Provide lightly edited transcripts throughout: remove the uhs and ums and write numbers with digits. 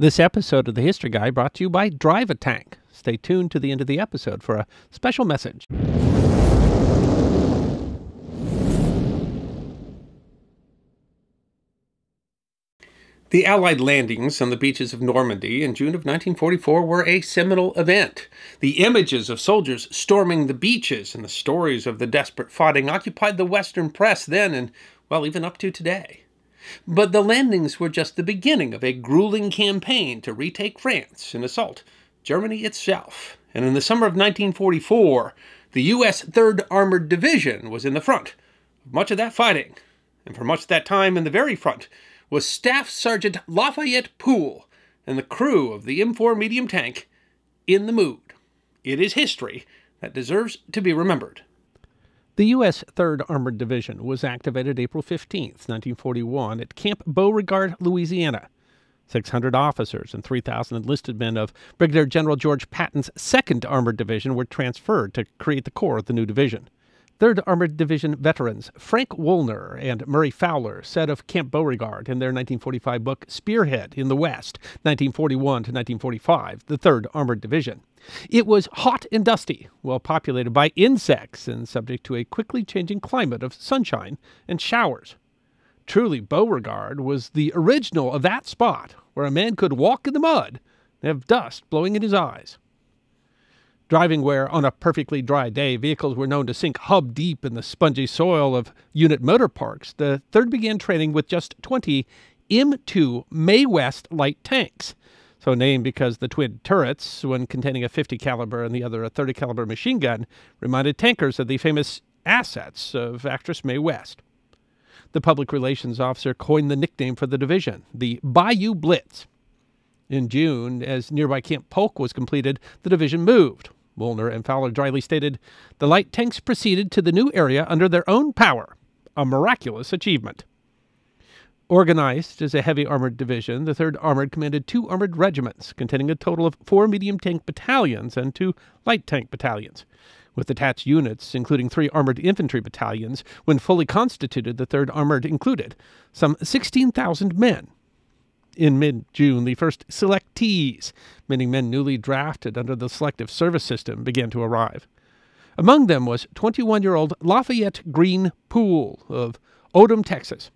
This episode of The History Guy brought to you by Drive-A-Tank. Stay tuned to the end of the episode for a special message. The Allied landings on the beaches of Normandy in June of 1944 were a seminal event. The images of soldiers storming the beaches and the stories of the desperate fighting occupied the Western press then and, well, even up to today. But the landings were just the beginning of a grueling campaign to retake France and assault Germany itself. And in the summer of 1944, the U.S. 3rd Armored Division was in the front of much of that fighting. And for much of that time in the very front was Staff Sergeant Lafayette Pool and the crew of the M4 Medium tank, In the Mood. It is history that deserves to be remembered. The U.S. 3rd Armored Division was activated April 15, 1941, at Camp Beauregard, Louisiana. 600 officers and 3,000 enlisted men of Brigadier General George Patton's 2nd Armored Division were transferred to create the core of the new division. 3rd Armored Division veterans Frank Woolner and Murray Fowler said of Camp Beauregard in their 1945 book Spearhead in the West, 1941 to 1945, the 3rd Armored Division. It was hot and dusty, well populated by insects and subject to a quickly changing climate of sunshine and showers. Truly, Beauregard was the original of that spot where a man could walk in the mud and have dust blowing in his eyes. Driving where, on a perfectly dry day, vehicles were known to sink hub-deep in the spongy soil of unit motor parks, the 3rd began training with just 20 M2 Mae West light tanks, so named because the twin turrets, one containing a 50 caliber and the other a 30 caliber machine gun, reminded tankers of the famous assets of actress Mae West. The public relations officer coined the nickname for the division, the Bayou Blitz. In June, as nearby Camp Polk was completed, the division moved. Woolner and Fowler dryly stated, "The light tanks proceeded to the new area under their own power, a miraculous achievement." Organized as a heavy armored division, the 3rd Armored commanded 2 armored regiments, containing a total of 4 medium tank battalions and 2 light tank battalions. With detached units, including 3 armored infantry battalions, when fully constituted, the 3rd Armored included some 16,000 men. In mid-June, the first selectees, meaning men newly drafted under the selective service system, began to arrive. Among them was 21-year-old Lafayette Green Poole of Odom, Texas.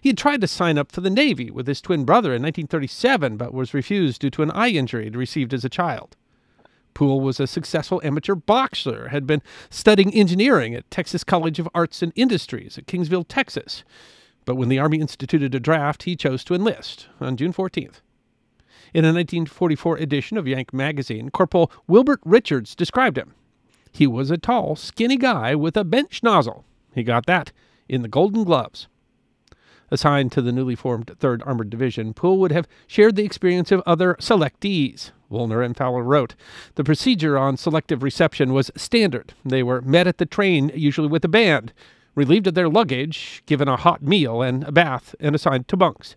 He had tried to sign up for the Navy with his twin brother in 1937, but was refused due to an eye injury he'd received as a child. Poole was a successful amateur boxer, had been studying engineering at Texas College of Arts and Industries at Kingsville, Texas. But when the Army instituted a draft, he chose to enlist on June 14th. In a 1944 edition of Yank Magazine, Corporal Wilbert Richards described him. He was a tall, skinny guy with a bent schnozzle. He got that in the Golden Gloves. Assigned to the newly formed 3rd Armored Division, Poole would have shared the experience of other selectees. Woolner and Fowler wrote, "The procedure on selective reception was standard. They were met at the train, usually with a band, relieved of their luggage, given a hot meal and a bath, and assigned to bunks.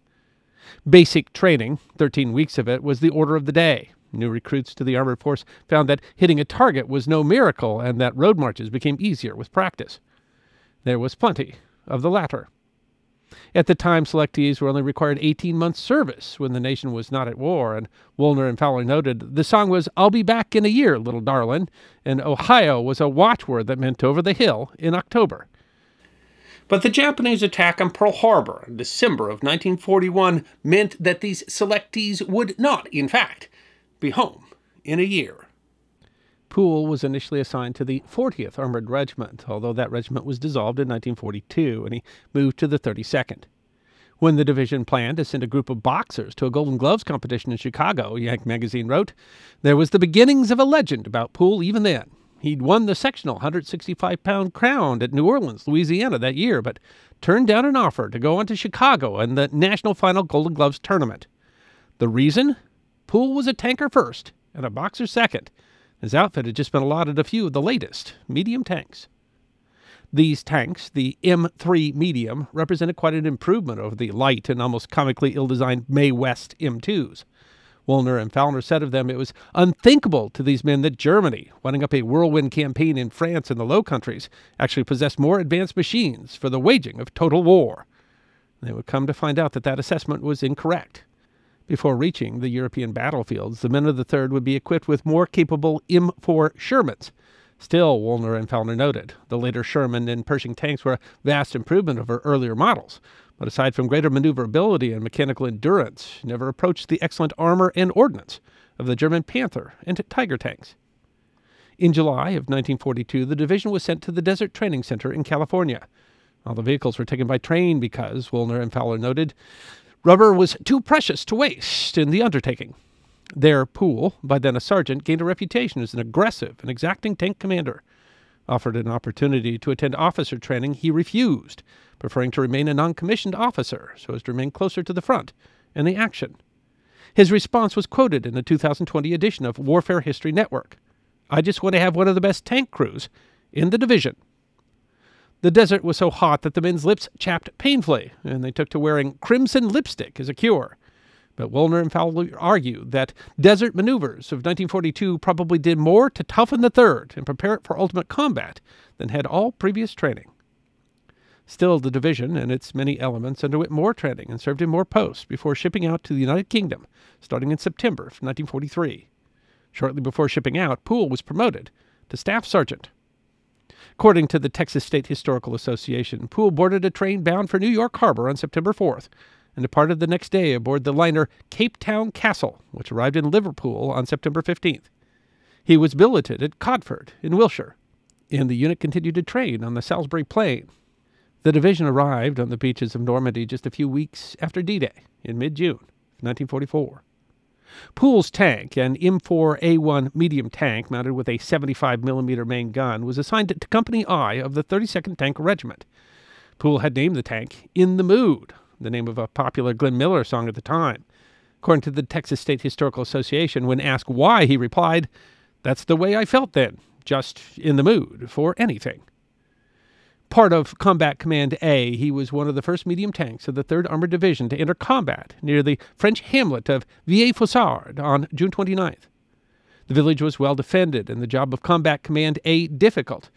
Basic training, 13 weeks of it, was the order of the day. New recruits to the armored force found that hitting a target was no miracle and that road marches became easier with practice. There was plenty of the latter. At the time, selectees were only required 18 months' service when the nation was not at war, and Woolner and Fowler noted the song was, 'I'll be back in a year, little darlin',' and 'Ohio' was a watchword that meant over the hill in October." But the Japanese attack on Pearl Harbor in December of 1941 meant that these selectees would not, in fact, be home in a year. Poole was initially assigned to the 40th Armored Regiment, although that regiment was dissolved in 1942, and he moved to the 32nd. When the division planned to send a group of boxers to a Golden Gloves competition in Chicago, Yank Magazine wrote, "There was the beginnings of a legend about Poole even then. He'd won the sectional 165-pound crown at New Orleans, Louisiana that year, but turned down an offer to go on to Chicago and the National Final Golden Gloves Tournament. The reason? Poole was a tanker first and a boxer second. His outfit had just been allotted a few of the latest medium tanks. These tanks, the M3 Medium, represented quite an improvement over the light and almost comically ill-designed Mae West M2s. Woolner and Fowler said of them, "It was unthinkable to these men that Germany, winding up a whirlwind campaign in France and the Low Countries, actually possessed more advanced machines for the waging of total war." They would come to find out that that assessment was incorrect. Before reaching the European battlefields, the men of the 3rd would be equipped with more capable M4 Shermans. Still, Woolner and Fowler noted, the later Sherman and Pershing tanks were a vast improvement over earlier models, but aside from greater maneuverability and mechanical endurance, never approached the excellent armor and ordnance of the German Panther and Tiger tanks. In July of 1942, the division was sent to the Desert Training Center in California. All the vehicles were taken by train because, Woolner and Fowler noted, rubber was too precious to waste in the undertaking. There, Poole, by then a sergeant, gained a reputation as an aggressive and exacting tank commander. Offered an opportunity to attend officer training, he refused, preferring to remain a non-commissioned officer so as to remain closer to the front and the action. His response was quoted in the 2020 edition of Warfare History Network. "I just want to have one of the best tank crews in the division." The desert was so hot that the men's lips chapped painfully, and they took to wearing crimson lipstick as a cure. But Woolner and Fowler argue that desert maneuvers of 1942 probably did more to toughen the 3rd and prepare it for ultimate combat than had all previous training. Still, the division and its many elements underwent more training and served in more posts before shipping out to the United Kingdom, starting in September of 1943. Shortly before shipping out, Poole was promoted to staff sergeant. According to the Texas State Historical Association, Poole boarded a train bound for New York Harbor on September 4th and departed the next day aboard the liner Cape Town Castle, which arrived in Liverpool on September 15th. He was billeted at Codford in Wiltshire, and the unit continued to train on the Salisbury Plain. The division arrived on the beaches of Normandy just a few weeks after D-Day in mid-June 1944. Poole's tank, an M4A1 medium tank mounted with a 75mm main gun, was assigned to Company I of the 32nd Tank Regiment. Poole had named the tank In the Mood, the name of a popular Glenn Miller song at the time. According to the Texas State Historical Association, when asked why, he replied, "That's the way I felt then, just in the mood for anything." Part of Combat Command A, he was one of the first medium tanks of the 3rd Armored Division to enter combat near the French hamlet of Villers Fossard on June 29th. The village was well defended and the job of Combat Command A difficult.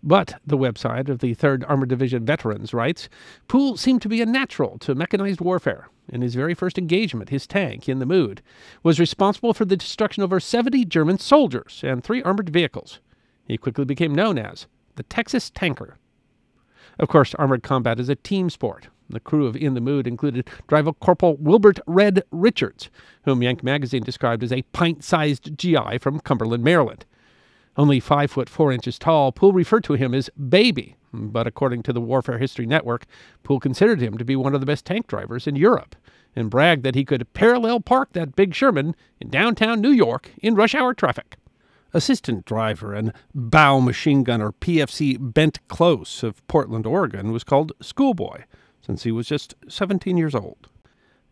But, the website of the 3rd Armored Division Veterans writes, Poole seemed to be a natural to mechanized warfare. In his very first engagement, his tank, In the Mood, was responsible for the destruction of over 70 German soldiers and 3 armored vehicles. He quickly became known as the Texas Tanker. Of course, armored combat is a team sport. The crew of In the Mood included Driver Corporal Wilbert "Red" Richards, whom Yank Magazine described as a pint-sized GI from Cumberland, Maryland. Only 5'4" tall, Poole referred to him as Baby, but according to the Warfare History Network, Poole considered him to be one of the best tank drivers in Europe and bragged that he could parallel park that big Sherman in downtown New York in rush hour traffic. Assistant driver and bow machine gunner PFC Bent Close of Portland, Oregon, was called Schoolboy, since he was just 17 years old.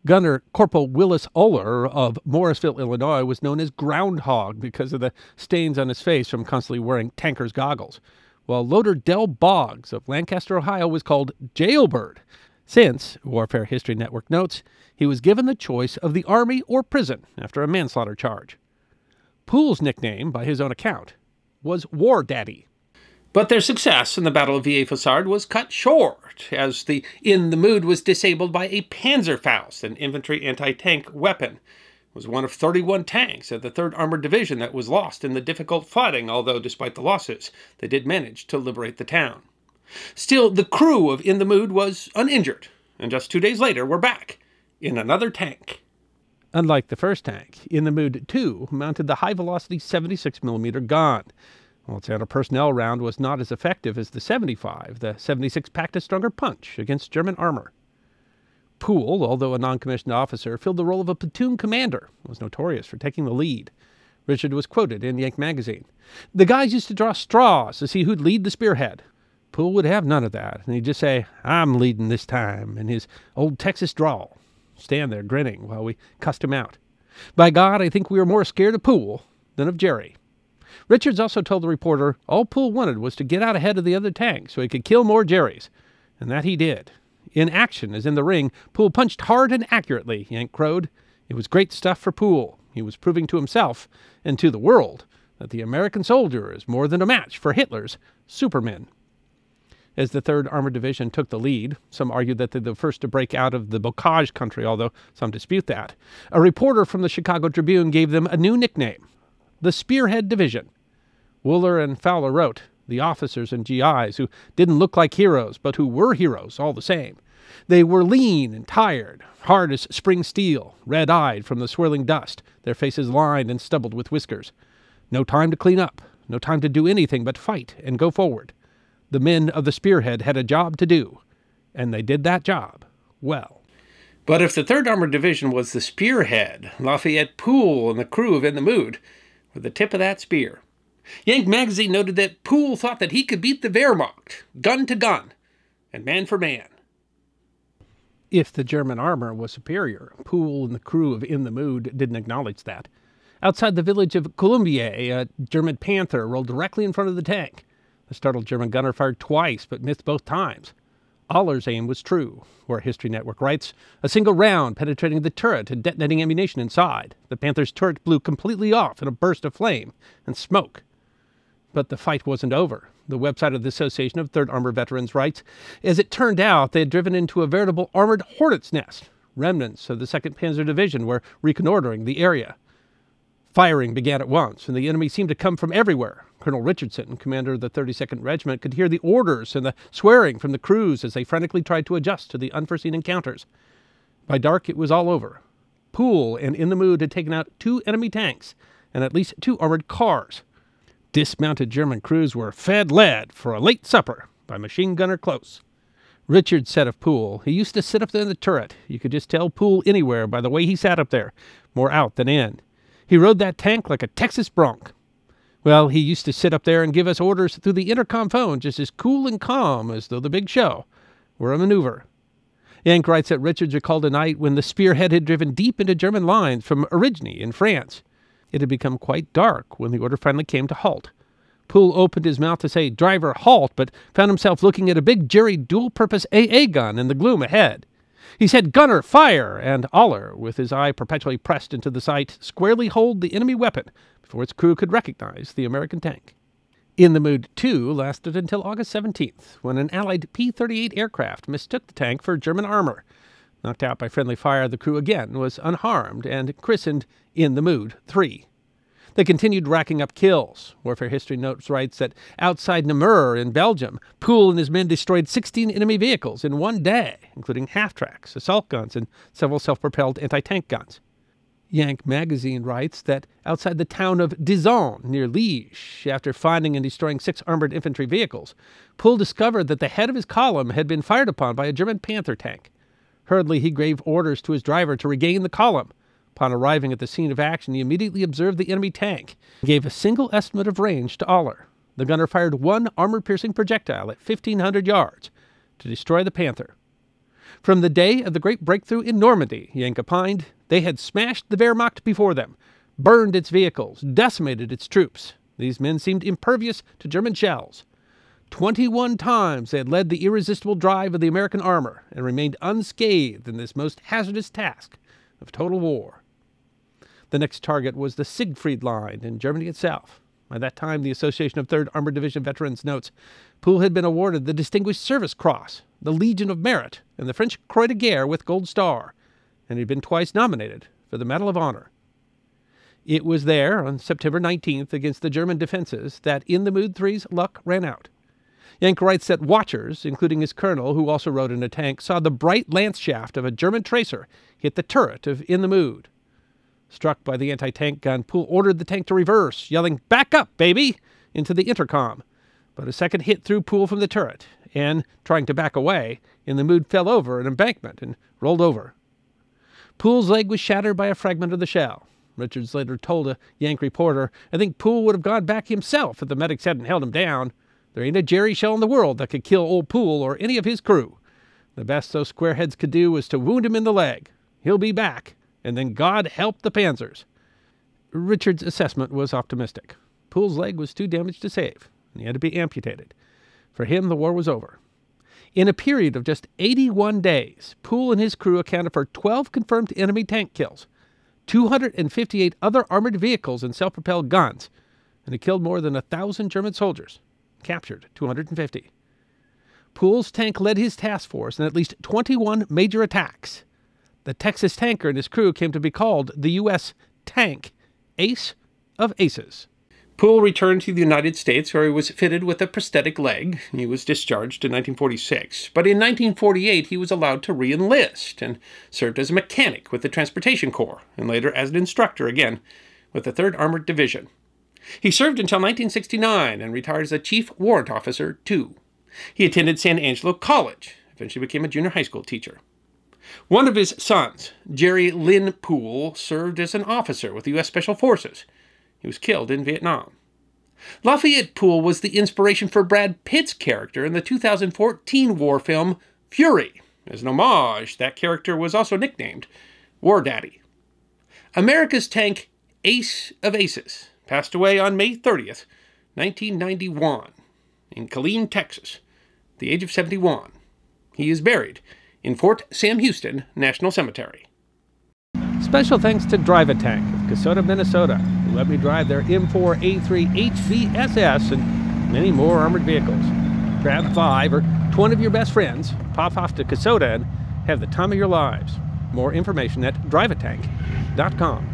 Gunner Corporal Willis Oller of Morrisville, Illinois, was known as Groundhog because of the stains on his face from constantly wearing tanker's goggles, while loader Del Boggs of Lancaster, Ohio, was called Jailbird, since, Warfare History Network notes, he was given the choice of the Army or prison after a manslaughter charge. Poole's nickname, by his own account, was War Daddy. But their success in the Battle of Villers-Fossard was cut short, as the In the Mood was disabled by a Panzerfaust, an infantry anti-tank weapon. It was one of 31 tanks of the 3rd Armored Division that was lost in the difficult fighting, although despite the losses, they did manage to liberate the town. Still, the crew of In the Mood was uninjured, and just 2 days later were back in another tank. Unlike the first tank, In the Mood 2 mounted the high-velocity 76mm gun. While its anti-personnel round was not as effective as the 75, the 76 packed a stronger punch against German armor. Poole, although a non-commissioned officer, filled the role of a platoon commander and was notorious for taking the lead. Richard was quoted in Yank Magazine. "The guys used to draw straws to see who'd lead the spearhead. Poole would have none of that, and he'd just say, 'I'm leading this time,' in his old Texas drawl. Stand there grinning while we cussed him out. By God, I think we were more scared of Poole than of Jerry." Richards also told the reporter all Poole wanted was to get out ahead of the other tank so he could kill more Jerrys, and that he did. In action, as in the ring, Poole punched hard and accurately, Yank crowed. It was great stuff for Poole. He was proving to himself and to the world that the American soldier is more than a match for Hitler's Supermen. as the 3rd Armored Division took the lead. Some argued that they're the first to break out of the Bocage country, although some dispute that. A reporter from the Chicago Tribune gave them a new nickname, the Spearhead Division. Woolner and Fowler wrote, the officers and GIs who didn't look like heroes, but who were heroes all the same. They were lean and tired, hard as spring steel, red-eyed from the swirling dust, their faces lined and stubbled with whiskers. No time to clean up, no time to do anything but fight and go forward. The men of the Spearhead had a job to do, and they did that job well. But if the 3rd Armored Division was the Spearhead, Lafayette Pool and the crew of In the Mood were the tip of that spear. Yank Magazine noted that Poole thought that he could beat the Wehrmacht, gun to gun, and man for man. If the German armor was superior, Poole and the crew of In the Mood didn't acknowledge that. Outside the village of Columbier, a German Panther rolled directly in front of the tank. The startled German gunner fired twice, but missed both times. Oller's aim was true. War History Network writes, a single round penetrating the turret and detonating ammunition inside. The Panther's turret blew completely off in a burst of flame and smoke. But the fight wasn't over. The website of the Association of Third Armor Veterans writes, as it turned out, they had driven into a veritable armored hornet's nest. Remnants of the 2nd Panzer Division were reconnoitering the area. Firing began at once, and the enemy seemed to come from everywhere. Colonel Richardson, commander of the 32nd Regiment, could hear the orders and the swearing from the crews as they frantically tried to adjust to the unforeseen encounters. By dark, it was all over. Poole and In the Mood had taken out 2 enemy tanks and at least 2 armored cars. Dismounted German crews were fed lead for a late supper by machine gunner Close. Richard said of Poole, he used to sit up there in the turret. You could just tell Poole anywhere by the way he sat up there, more out than in. He rode that tank like a Texas bronc. Well, he used to sit up there and give us orders through the intercom phone, just as cool and calm as though the big show were a maneuver. Yank writes that Richards recalled a night when the Spearhead had driven deep into German lines from Origny in France. It had become quite dark when the order finally came to halt. Poole opened his mouth to say, "Driver, halt," but found himself looking at a big jerry dual-purpose AA gun in the gloom ahead. He said, "Gunner, fire!" and Oller, with his eye perpetually pressed into the sight, squarely holed the enemy weapon before its crew could recognize the American tank. In the Mood 2 lasted until August 17th, when an Allied P-38 aircraft mistook the tank for German armor. Knocked out by friendly fire, the crew again was unharmed and christened In the Mood 3. They continued racking up kills. Warfare History Notes writes that outside Namur in Belgium, Poole and his men destroyed 16 enemy vehicles in one day, including half-tracks, assault guns, and several self-propelled anti-tank guns. Yank Magazine writes that outside the town of Dizon, near Liège, after finding and destroying 6 armored infantry vehicles, Poole discovered that the head of his column had been fired upon by a German Panther tank. Hurriedly, he gave orders to his driver to regain the column. Upon arriving at the scene of action, he immediately observed the enemy tank and gave a single estimate of range to Oller. The gunner fired 1 armor-piercing projectile at 1,500 yards to destroy the Panther. From the day of the great breakthrough in Normandy, Yank opined, they had smashed the Wehrmacht before them, burned its vehicles, decimated its troops. These men seemed impervious to German shells. 21 times they had led the irresistible drive of the American armor and remained unscathed in this most hazardous task of total war. The next target was the Siegfried Line in Germany itself. By that time, the Association of Third Armored Division Veterans notes, Poole had been awarded the Distinguished Service Cross, the Legion of Merit, and the French Croix de Guerre with Gold Star, and had been twice nominated for the Medal of Honor. It was there, on September 19th, against the German defenses, that In the Mood 3's luck ran out. Yank writes that watchers, including his colonel, who also rode in a tank, saw the bright lance shaft of a German tracer hit the turret of In the Mood. Struck by the anti-tank gun, Poole ordered the tank to reverse, yelling, "Back up, baby!" into the intercom. But a second hit threw Poole from the turret, and, trying to back away, In the Mood fell over an embankment and rolled over. Poole's leg was shattered by a fragment of the shell. Richards later told a Yank reporter, "I think Poole would have gone back himself if the medics hadn't held him down. There ain't a jerry shell in the world that could kill old Poole or any of his crew. The best those squareheads could do was to wound him in the leg. He'll be back, and then God help the Panzers." Richards' assessment was optimistic. Poole's leg was too damaged to save, and he had to be amputated. For him, the war was over. In a period of just 81 days, Poole and his crew accounted for 12 confirmed enemy tank kills, 258 other armored vehicles and self-propelled guns, and he killed more than 1,000 German soldiers. Captured 250. Pool's tank led his task force in at least 21 major attacks. The Texas tanker and his crew came to be called the U.S. tank, Ace of Aces. Pool returned to the United States, where he was fitted with a prosthetic leg. He was discharged in 1946, but in 1948 he was allowed to re-enlist and served as a mechanic with the Transportation Corps, and later as an instructor again with the 3rd Armored Division. He served until 1969 and retired as a Chief Warrant Officer, too. He attended San Angelo College, eventually became a junior high school teacher. One of his sons, Jerry Lynn Poole, served as an officer with the U.S. Special Forces. He was killed in Vietnam. Lafayette Pool was the inspiration for Brad Pitt's character in the 2014 war film Fury. As an homage, that character was also nicknamed War Daddy. America's tank, Ace of Aces, passed away on May 30th, 1991, in Killeen, Texas, at the age of 71. He is buried in Fort Sam Houston National Cemetery. Special thanks to Drive-A-Tank of Kassota, Minnesota, who let me drive their M4A3 HVSS and many more armored vehicles. Grab 5 or 20 of your best friends, pop off to Kassota, and have the time of your lives. More information at driveatank.com.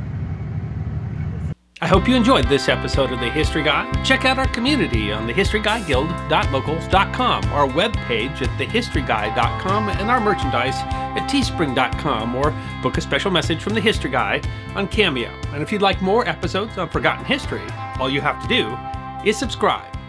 I hope you enjoyed this episode of The History Guy. Check out our community on thehistoryguideguild.locals.com, our webpage at thehistoryguy.com, and our merchandise at teespring.com, or book a special message from The History Guy on Cameo. And if you'd like more episodes on Forgotten History, all you have to do is subscribe.